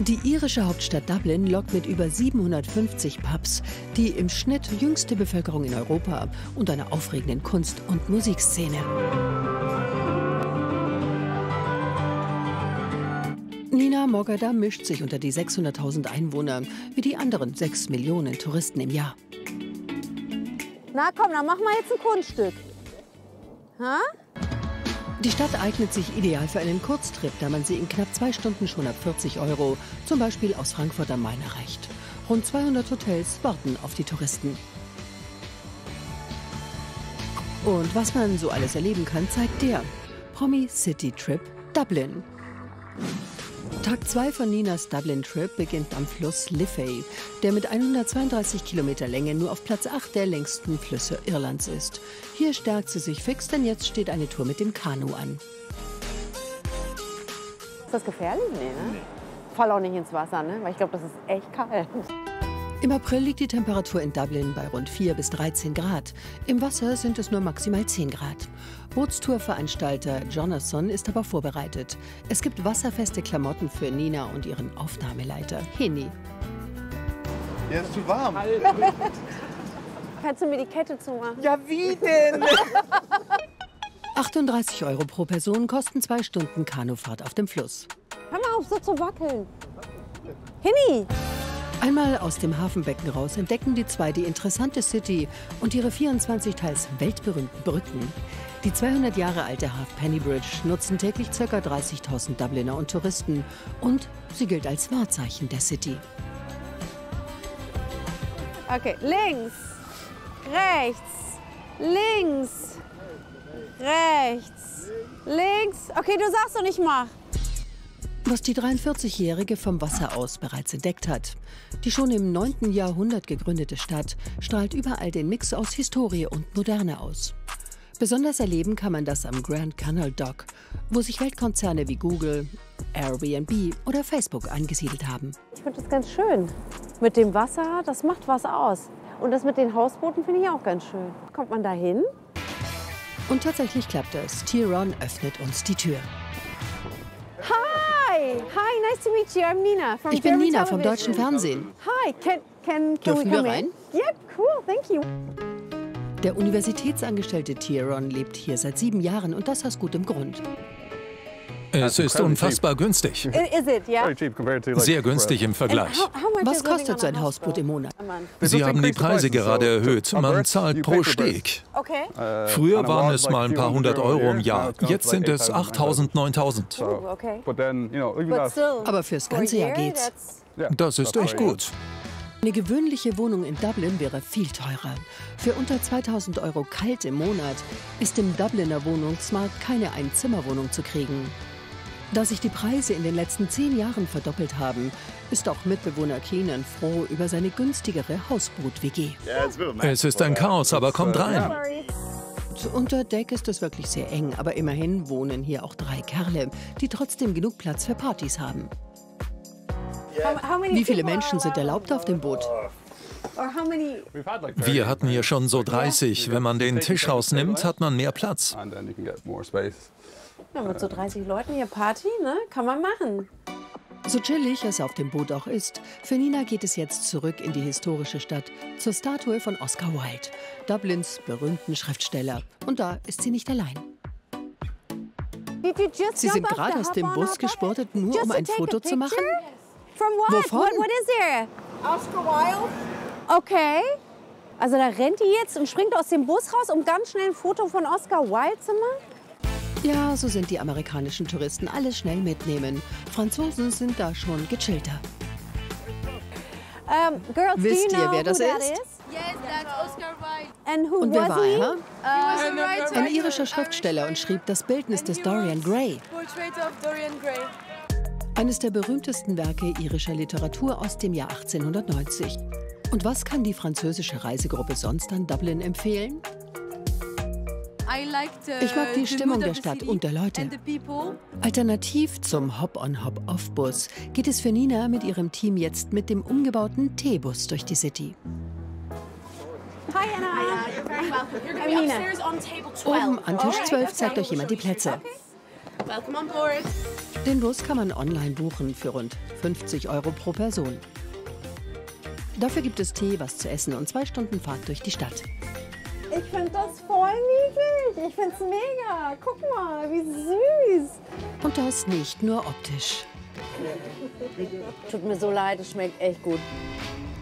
Die irische Hauptstadt Dublin lockt mit über 750 Pubs die im Schnitt jüngste Bevölkerung in Europa ab und einer aufregenden Kunst- und Musikszene. Nina Moghaddam mischt sich unter die 600.000 Einwohner wie die anderen 6 Millionen Touristen im Jahr. Na komm, dann machen wir jetzt ein Kunststück. Ha? Die Stadt eignet sich ideal für einen Kurztrip, da man sie in knapp 2 Stunden schon ab 40 €, zum Beispiel aus Frankfurt am Main, erreicht. Rund 200 Hotels warten auf die Touristen. Und was man so alles erleben kann, zeigt der Promi City Trip Dublin. Tag 2 von Ninas Dublin Trip beginnt am Fluss Liffey, der mit 132 Kilometer Länge nur auf Platz 8 der längsten Flüsse Irlands ist. Hier stärkt sie sich fix, denn jetzt steht eine Tour mit dem Kanu an. Ist das gefährlich? Nee, ne? Nee. Fall auch nicht ins Wasser, ne? Weil ich glaube, das ist echt kalt. Im April liegt die Temperatur in Dublin bei rund 4 bis 13 Grad. Im Wasser sind es nur maximal 10 Grad. Bootstourveranstalter Jonathan ist aber vorbereitet. Es gibt wasserfeste Klamotten für Nina und ihren Aufnahmeleiter Hini. Ja, ist zu warm. Kannst du mir die Kette zumachen? Ja, wie denn? 38 € pro Person kosten 2 Stunden Kanufahrt auf dem Fluss. Hör mal auf, so zu wackeln. Hini! Einmal aus dem Hafenbecken raus entdecken die zwei die interessante City und ihre 24 teils weltberühmten Brücken. Die 200 Jahre alte Ha'penny Bridge nutzen täglich ca. 30.000 Dubliner und Touristen. Und sie gilt als Wahrzeichen der City. Okay, links, rechts, links, rechts, links. Okay, du sagst doch nicht mal. Was die 43-Jährige vom Wasser aus bereits entdeckt hat. Die schon im 9. Jahrhundert gegründete Stadt strahlt überall den Mix aus Historie und Moderne aus. Besonders erleben kann man das am Grand Canal Dock, wo sich Weltkonzerne wie Google, Airbnb oder Facebook angesiedelt haben. Ich finde das ganz schön. Mit dem Wasser, das macht was aus. Und das mit den Hausbooten finde ich auch ganz schön. Kommt man da hin? Und tatsächlich klappt es. Tyrone öffnet uns die Tür. Hi, nice to meet you. I'm Nina from Ich bin Nina vom deutschen Fernsehen. Hi, dürfen wir rein? Ja, yeah, cool, thank you. Der universitätsangestellte Tyrone lebt hier seit 7 Jahren und das aus gutem Grund. Es ist unfassbar günstig. Sehr günstig im Vergleich. Was kostet so ein Hausboot im Monat? Sie haben die Preise gerade erhöht. Man zahlt pro Steg. Früher waren es mal ein paar 100 € im Jahr. Jetzt sind es 8.000, 9.000. Aber fürs ganze Jahr geht's. Das ist echt gut. Eine gewöhnliche Wohnung in Dublin wäre viel teurer. Für unter 2.000 € kalt im Monat ist im Dubliner Wohnungsmarkt keine Einzimmerwohnung zu kriegen. Da sich die Preise in den letzten 10 Jahren verdoppelt haben, ist auch Mitbewohner Kenan froh über seine günstigere Hausboot-WG. Es ist ein Chaos, aber kommt rein. Unter Deck ist es wirklich sehr eng, aber immerhin wohnen hier auch 3 Kerle, die trotzdem genug Platz für Partys haben. Wie viele Menschen sind erlaubt auf dem Boot? Wir hatten hier schon so 30. Wenn man den Tisch rausnimmt, hat man mehr Platz. Ja, mit so 30 Leuten hier Party, ne? Kann man machen. So chillig es auf dem Boot auch ist, für Nina geht es jetzt zurück in die historische Stadt, zur Statue von Oscar Wilde, Dublins berühmten Schriftsteller. Und da ist sie nicht allein. Sie sind gerade aus dem Bus gespurtet, nur um ein Foto zu machen? Wovon? What is there? Oscar Wilde. Okay. Also da rennt die jetzt und springt aus dem Bus raus, um ganz schnell ein Foto von Oscar Wilde zu machen? Ja, so sind die amerikanischen Touristen, alles schnell mitnehmen. Franzosen sind da schon gechillter. Girls, wisst ihr, wer das ist? Yes, that's Oscar Wilde. And who und wer war er? Ein irischer Schriftsteller und schrieb das Bildnis des Dorian Gray. Portrait of Dorian Gray. Eines der berühmtesten Werke irischer Literatur aus dem Jahr 1890. Und was kann die französische Reisegruppe sonst an Dublin empfehlen? Ich mag die Stimmung der Stadt und der Leute. Alternativ zum Hop-on-Hop-off-Bus geht es für Nina mit ihrem Team jetzt mit dem umgebauten T-Bus durch die City. Hi Anna. Oben an Tisch 12 zeigt euch jemand die Plätze. Welcome on board. Den Bus kann man online buchen für rund 50 Euro pro Person. Dafür gibt es Tee, was zu essen und 2 Stunden Fahrt durch die Stadt. Ich finde das voll niedlich. Ich finde es mega. Guck mal, wie süß. Und das nicht nur optisch. Tut mir so leid, es schmeckt echt gut.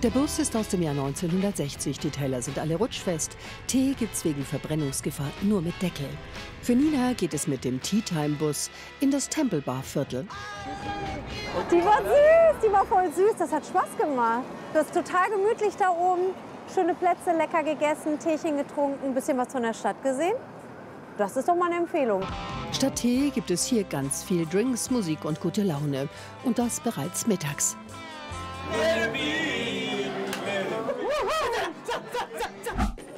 Der Bus ist aus dem Jahr 1960. Die Teller sind alle rutschfest. Tee gibt's wegen Verbrennungsgefahr nur mit Deckel. Für Nina geht es mit dem Tea-Time-Bus in das Tempelbar-Viertel. Die war süß, die war voll süß. Das hat Spaß gemacht. Das ist total gemütlich da oben. Schöne Plätze, lecker gegessen, Teechen getrunken, ein bisschen was von der Stadt gesehen. Das ist doch mal eine Empfehlung. Statt Tee gibt es hier ganz viel Drinks, Musik und gute Laune. Und das bereits mittags.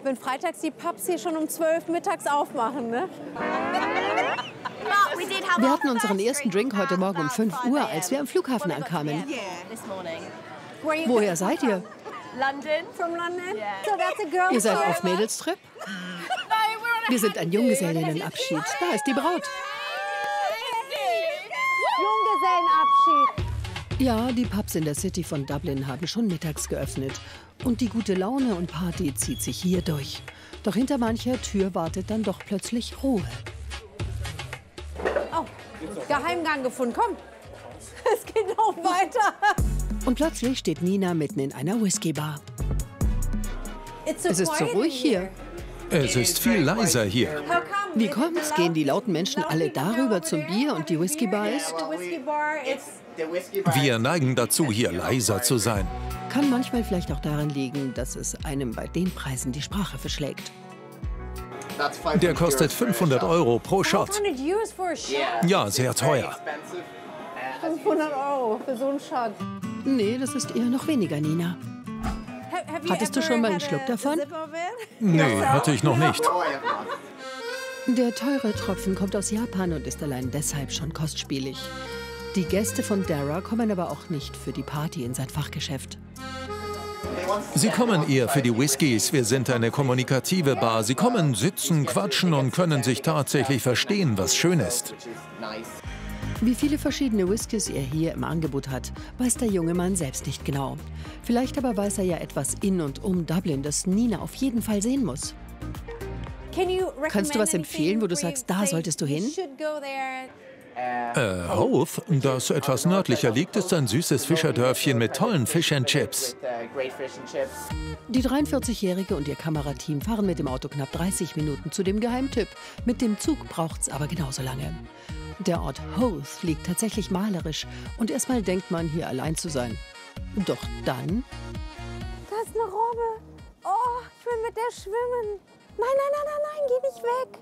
Wenn freitags die Pubs hier schon um 12 mittags aufmachen, ne? Wir hatten unseren ersten Drink heute Morgen um 5 Uhr, als wir am Flughafen ankamen. Woher seid ihr? London. From London? Yeah. So that's a girl. Ihr seid auf Mädelstrip? Wir sind ein Junggesellinnenabschied. Da ist die Braut. Junggesellenabschied. Ja, die Pubs in der City von Dublin haben schon mittags geöffnet. Und die gute Laune und Party zieht sich hier durch. Doch hinter mancher Tür wartet dann doch plötzlich Ruhe. Oh, Geheimgang gefunden. Komm, es geht noch weiter. Und plötzlich steht Nina mitten in einer Whisky-Bar. Es ist so ruhig hier. Es ist viel leiser hier. Wie kommt's? Gehen die lauten Menschen alle darüber zum Bier und die Whisky-Bar ist? Wir neigen dazu, hier leiser zu sein. Kann manchmal vielleicht auch daran liegen, dass es einem bei den Preisen die Sprache verschlägt. Der kostet 500 Euro pro Shot. Ja, sehr teuer. 500 Euro für so einen Shot. Nee, das ist eher noch weniger, Nina. Hattest du schon mal einen Schluck davon? Nee, hatte ich noch nicht. Der teure Tropfen kommt aus Japan und ist allein deshalb schon kostspielig. Die Gäste von Dara kommen aber auch nicht für die Party in sein Fachgeschäft. Sie kommen eher für die Whiskys. Wir sind eine kommunikative Bar. Sie kommen, sitzen, quatschen und können sich tatsächlich verstehen, was schön ist. Wie viele verschiedene Whiskys er hier im Angebot hat, weiß der junge Mann selbst nicht genau. Vielleicht aber weiß er ja etwas in und um Dublin, das Nina auf jeden Fall sehen muss. Kannst du was empfehlen, wo du sagst, da solltest du hin? Howth, das etwas nördlicher liegt, ist ein süßes Fischerdörfchen mit tollen Fish and Chips. Die 43-Jährige und ihr Kamerateam fahren mit dem Auto knapp 30 Minuten zu dem Geheimtipp. Mit dem Zug braucht's aber genauso lange. Der Ort Howth liegt tatsächlich malerisch und erstmal denkt man, hier allein zu sein. Doch dann... Da ist eine Robbe. Oh, ich will mit der schwimmen. Nein, nein, nein, nein, nein, geh nicht weg.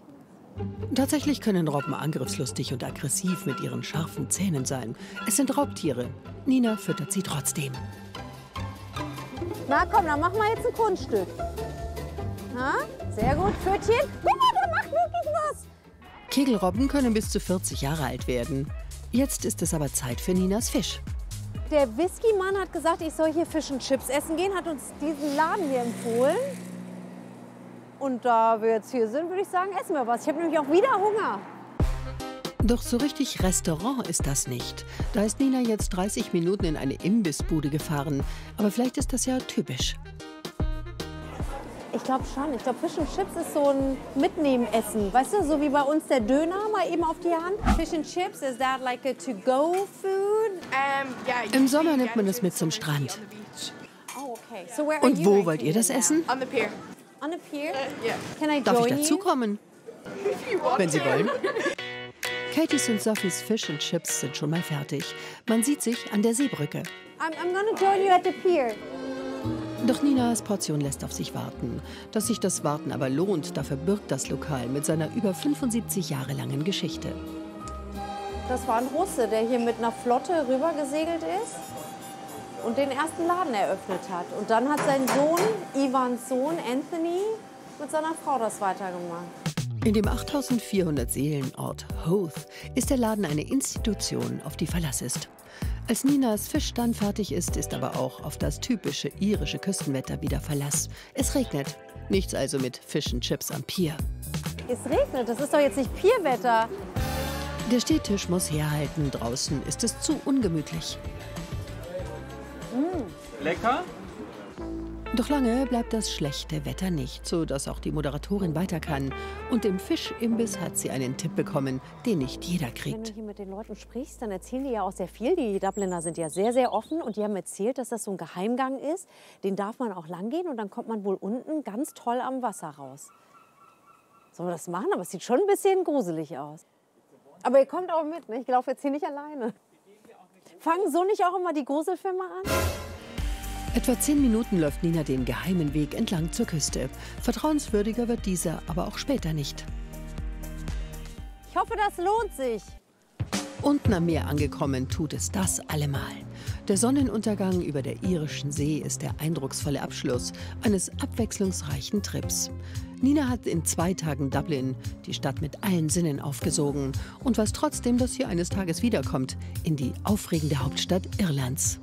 Tatsächlich können Robben angriffslustig und aggressiv mit ihren scharfen Zähnen sein. Es sind Raubtiere. Nina füttert sie trotzdem. Na komm, dann machen wir jetzt ein Kunststück. Na, sehr gut, Pfötchen. Der macht wirklich was. Kegelrobben können bis zu 40 Jahre alt werden. Jetzt ist es aber Zeit für Ninas Fisch. Der Whisky-Mann hat gesagt, ich soll hier Fish and Chips essen gehen, hat uns diesen Laden hier empfohlen. Und da wir jetzt hier sind, würde ich sagen, essen wir was. Ich habe nämlich auch wieder Hunger. Doch so richtig Restaurant ist das nicht. Da ist Nina jetzt 30 Minuten in eine Imbissbude gefahren. Aber vielleicht ist das ja typisch. Ich glaube schon. Ich glaube, Fish and Chips ist so ein Mitnehmen-Essen. Weißt du, so wie bei uns der Döner mal eben auf die Hand. Fish and Chips, is that like a to-go-food? Yeah, im Sommer nimmt man das mit zum Strand. Oh, okay. So und wo wollt ihr das essen? On the pier. On the pier? Yeah. Can I join Darf ich dazukommen? Wenn Sie wollen. Katie's und Sophies Fish and Chips sind schon mal fertig. Man sieht sich an der Seebrücke. I'm gonna join you at the pier. Doch Ninas Portion lässt auf sich warten. Dass sich das Warten aber lohnt, dafür birgt das Lokal mit seiner über 75 Jahre langen Geschichte. Das war ein Russe, der hier mit einer Flotte rübergesegelt ist und den ersten Laden eröffnet hat. Und dann hat sein Sohn, Ivans Sohn, Anthony, mit seiner Frau das weitergemacht. In dem 8400 Seelenort Howth ist der Laden eine Institution, auf die Verlass ist. Als Ninas Fischstand fertig ist, ist aber auch auf das typische irische Küstenwetter wieder Verlass. Es regnet. Nichts also mit Fish and Chips am Pier. Es regnet, das ist doch jetzt nicht Pierwetter. Der Stehtisch muss herhalten, draußen ist es zu ungemütlich. Lecker. Doch lange bleibt das schlechte Wetter nicht, sodass auch die Moderatorin weiter kann. Und im Fischimbiss hat sie einen Tipp bekommen, den nicht jeder kriegt. Wenn du hier mit den Leuten sprichst, dann erzählen die ja auch sehr viel. Die Dubliner sind ja sehr, sehr offen und die haben erzählt, dass das so ein Geheimgang ist. Den darf man auch lang gehen und dann kommt man wohl unten ganz toll am Wasser raus. Sollen wir das machen? Aber es sieht schon ein bisschen gruselig aus. Aber ihr kommt auch mit, ne? Ich laufe jetzt hier nicht alleine. Fangen so nicht auch immer die Gruselfilme an? Etwa 10 Minuten läuft Nina den geheimen Weg entlang zur Küste. Vertrauenswürdiger wird dieser aber auch später nicht. Ich hoffe, das lohnt sich. Unten am Meer angekommen tut es das allemal. Der Sonnenuntergang über der irischen See ist der eindrucksvolle Abschluss eines abwechslungsreichen Trips. Nina hat in 2 Tagen Dublin, die Stadt mit allen Sinnen aufgesogen und weiß trotzdem, dass sie eines Tages wiederkommt in die aufregende Hauptstadt Irlands.